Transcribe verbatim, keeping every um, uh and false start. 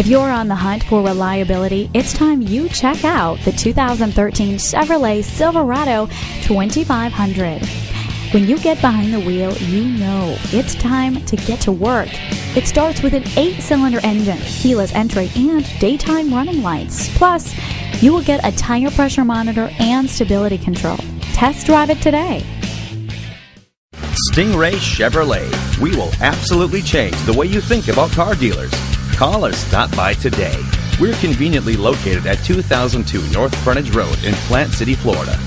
If you're on the hunt for reliability, it's time you check out the two thousand thirteen Chevrolet Silverado twenty-five hundred. When you get behind the wheel, you know it's time to get to work. It starts with an eight-cylinder engine, keyless entry, and daytime running lights. Plus, you will get a tire pressure monitor and stability control. Test drive it today. Stingray Chevrolet. We will absolutely change the way you think about car dealers. Call or stop by today. We're conveniently located at two thousand two North Frontage Road in Plant City, Florida.